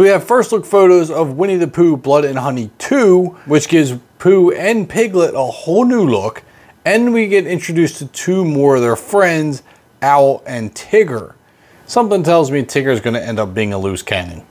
So we have first look photos of Winnie the Pooh Blood and Honey 2, which gives Pooh and Piglet a whole new look. And we get introduced to two more of their friends, Owl and Tigger. Something tells me Tigger's gonna end up being a loose cannon.